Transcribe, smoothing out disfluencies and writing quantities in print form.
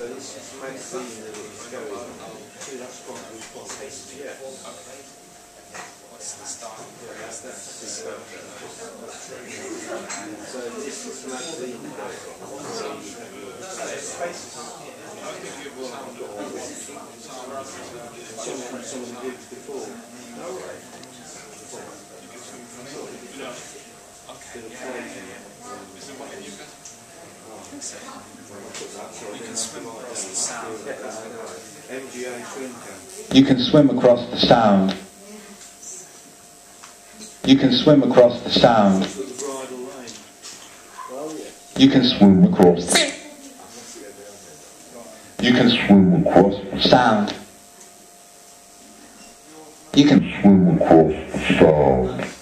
So this is magazine that it's going to. That's quite a good taste. Yeah. That's the style. Yeah, that's the So this is magazine that I think it will have someone did before. No way. You can swim from it. Is there one in you guys? So, you can swim across the sound. You can swim across the sound. You can swim across the sound. You can swim across the sound. You can swim across the sound. You can swim across the sound.